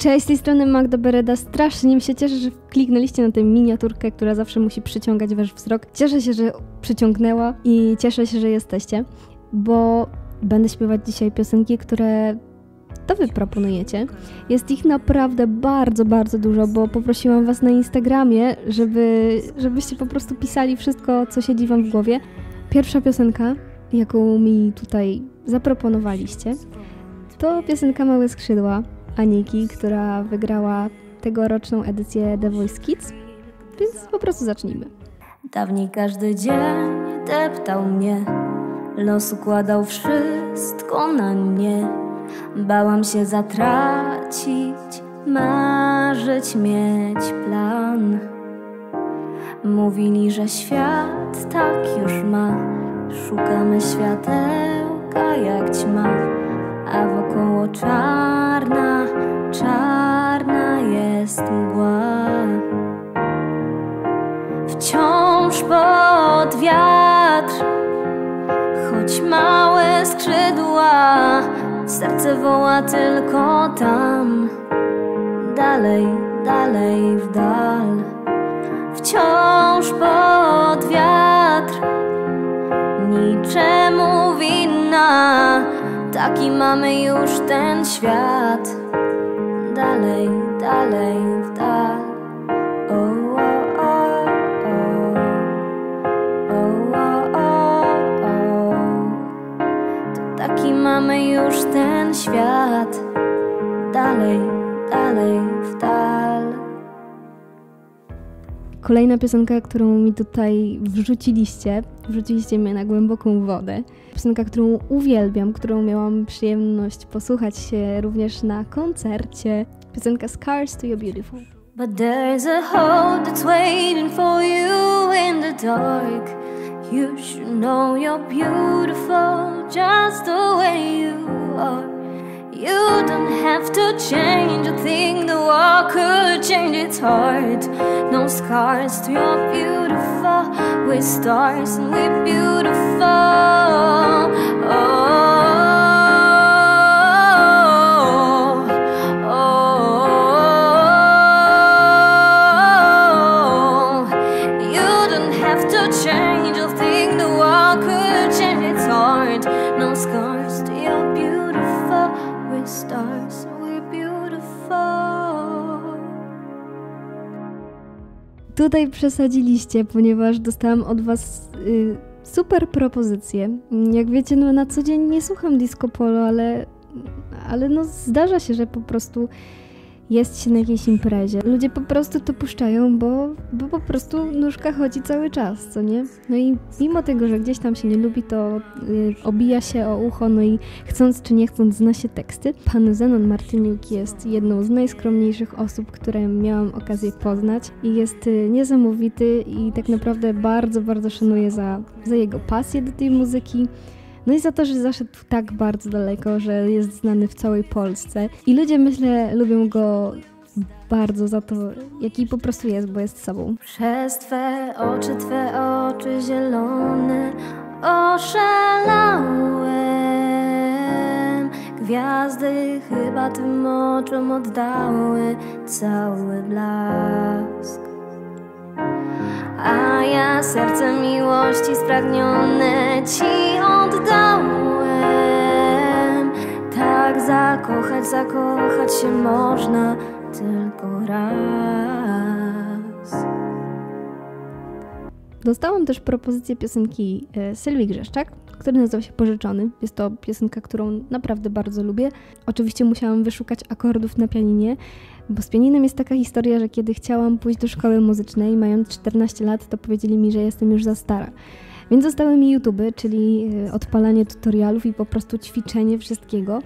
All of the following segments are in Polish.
Cześć, z tej strony Magda Bereda. Strasznie mi się cieszę, że kliknęliście na tę miniaturkę, która zawsze musi przyciągać wasz wzrok. Cieszę się, że przyciągnęła i cieszę się, że jesteście, bo będę śpiewać dzisiaj piosenki, które to wy proponujecie. Jest ich naprawdę bardzo, bardzo dużo, bo poprosiłam was na Instagramie, żebyście po prostu pisali wszystko, co siedzi wam w głowie. Pierwsza piosenka, jaką mi tutaj zaproponowaliście, to piosenka Małe Skrzydła Aniki, która wygrała tegoroczną edycję The Voice Kids, więc po prostu zacznijmy. Dawniej każdy dzień deptał mnie, los układał wszystko na mnie. Bałam się zatracić, marzyć, mieć plan. Mówili, że świat tak już ma, szukamy światełka jak ćma, a wokoło czarna, czarna jest mgła. Wciąż pod wiatr, choć małe skrzydła, serce woła tylko tam, dalej, dalej w dal. Wciąż pod wiatr, niczemu winna, taki mamy już ten świat, dalej, dalej w dal. Taki mamy już ten świat, dalej, dalej w dal. Kolejna piosenka, którą mi tutaj wrzuciliście mnie na głęboką wodę. Piosenka, którą uwielbiam, którą miałam przyjemność posłuchać się również na koncercie. Piosenka Scars to Your Beautiful. But there's a hole that's waiting for you in the dark. You should know you're beautiful just the way you are. You don't have to change a thing, the world could change its heart. No scars to your beautiful, we're stars and we're beautiful. Oh. Tutaj przesadziliście, ponieważ dostałam od was super propozycje. Jak wiecie, no na co dzień nie słucham disco polo, ale no zdarza się, że po prostu jest się na jakiejś imprezie. Ludzie po prostu to puszczają, bo po prostu nóżka chodzi cały czas, co nie? No i mimo tego, że gdzieś tam się nie lubi, to obija się o ucho, no i chcąc czy nie chcąc zna się teksty. Pan Zenon Martyniuk jest jedną z najskromniejszych osób, które miałam okazję poznać i jest niesamowity i tak naprawdę bardzo, bardzo szanuję za jego pasję do tej muzyki. No i za to, że zaszedł tak bardzo daleko, że jest znany w całej Polsce. I ludzie, myślę, lubią go bardzo za to, jaki po prostu jest, bo jest sobą. Przez Twe oczy zielone oszalałem. Gwiazdy chyba tym oczom oddały cały blask. A ja serce miłości spragnione Ci oddałem. Tak zakochać, zakochać się można tylko raz. Dostałam też propozycję piosenki Sylwii Grzeszczak, który nazywa się Pożyczony. Jest to piosenka, którą naprawdę bardzo lubię. Oczywiście musiałam wyszukać akordów na pianinie, bo z pianinem jest taka historia, że kiedy chciałam pójść do szkoły muzycznej, mając 14 lat, to powiedzieli mi, że jestem już za stara. Więc zostały mi YouTube'y, czyli odpalanie tutorialów i po prostu ćwiczenie wszystkiego.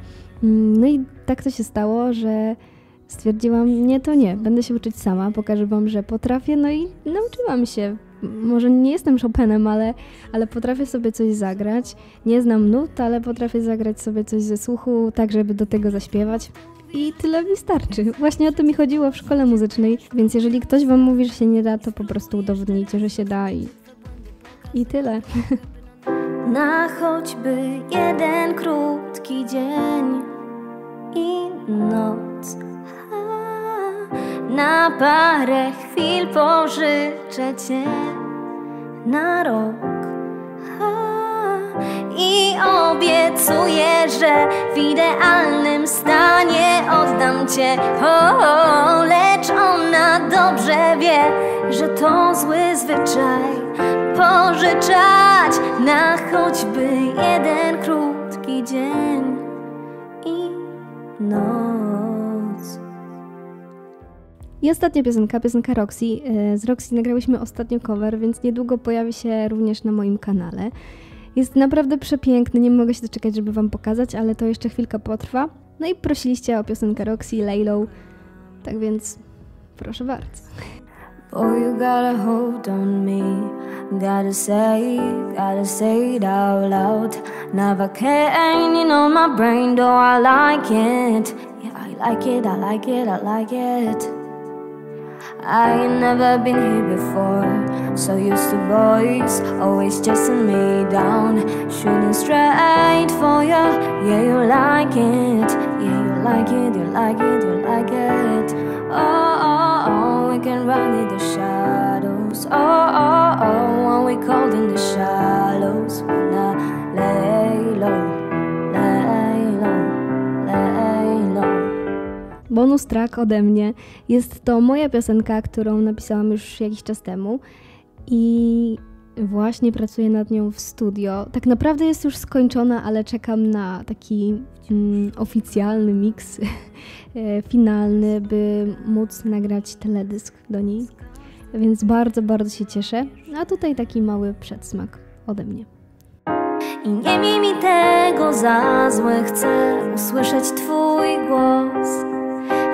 No i tak to się stało, że stwierdziłam, nie to nie, będę się uczyć sama, pokażę wam, że potrafię, no i nauczyłam się. Może nie jestem Chopinem, ale potrafię sobie coś zagrać. Nie znam nut, ale potrafię zagrać sobie coś ze słuchu, tak żeby do tego zaśpiewać. I tyle mi starczy. Właśnie o to mi chodziło w szkole muzycznej, więc jeżeli ktoś wam mówi, że się nie da, to po prostu udowodnijcie, że się da i tyle. Na choćby jeden krótki dzień i noc. na parę chwil, pożyczę cię na rok. I obiecuję, że w idealnym stanie oddam cię, lecz ona dobrze wie, że to zły zwyczaj pożyczać na choćby jeden krótki dzień i noc. I ostatnia piosenka Roxie. Z Roxie nagrałyśmy ostatnio cover, więc niedługo pojawi się również na moim kanale. Jest naprawdę przepiękny, nie mogę się doczekać, żeby wam pokazać, ale to jeszcze chwilkę potrwa. No i prosiliście o piosenkę Roxie, Lay Low, tak więc proszę bardzo. Oh, you gotta hold on me, gotta say it out loud. Never can, you know my brain, though I like it. Yeah, I like it, I like it, I like it. I ain't never been here before, so used to boys always chasing me down, shooting straight for you. Yeah, you like it, yeah, you like it, you like it, you like it. Oh, oh, oh, we can run in the shadows. Oh, oh, oh, when we cold in the shallows. When I lay low, lay low, lay low. Bonus track ode mnie. Jest to moja piosenka, którą napisałam już jakiś czas temu i właśnie pracuję nad nią w studio. Tak naprawdę jest już skończona, ale czekam na taki oficjalny miks finalny, by móc nagrać teledysk do niej. Więc bardzo, bardzo się cieszę. A tutaj taki mały przedsmak ode mnie. I nie miej mi tego za złe, chcę usłyszeć twój głos.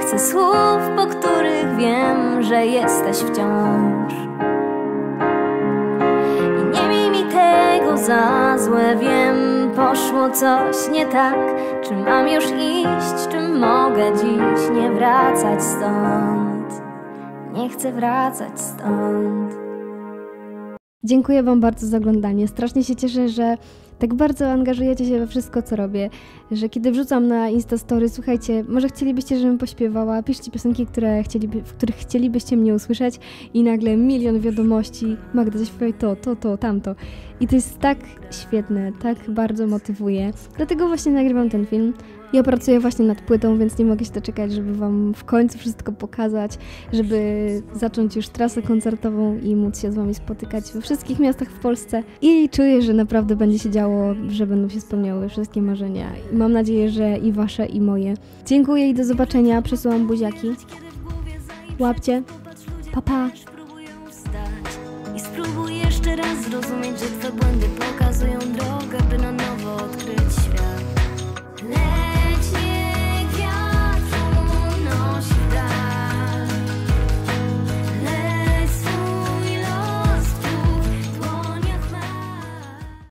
Chcę słów, po których wiem, że jesteś wciąż. I nie miej mi tego za złe, wiem, poszło coś nie tak. Czy mam już iść, czy mogę dziś nie wracać stąd? Nie chcę wracać stąd. Dziękuję wam bardzo za oglądanie. Strasznie się cieszę, że tak bardzo angażujecie się we wszystko, co robię, że kiedy wrzucam na Instastory, słuchajcie, może chcielibyście, żebym pośpiewała, piszcie piosenki, w których chcielibyście mnie usłyszeć i nagle milion wiadomości, Magda, zaśpiewaj to, tamto. I to jest tak świetne, tak bardzo motywuje, dlatego właśnie nagrywam ten film. Ja pracuję właśnie nad płytą, więc nie mogę się doczekać, żeby wam w końcu wszystko pokazać, żeby zacząć już trasę koncertową i móc się z wami spotykać we wszystkich miastach w Polsce. I czuję, że naprawdę będzie się działo, że będą się spełniały wszystkie marzenia. I mam nadzieję, że i wasze, i moje. Dziękuję i do zobaczenia. Przesyłam buziaki. Łapcie. Pa, pa. I spróbuj jeszcze raz zrozumieć, że twoje błędy pokazują drogę.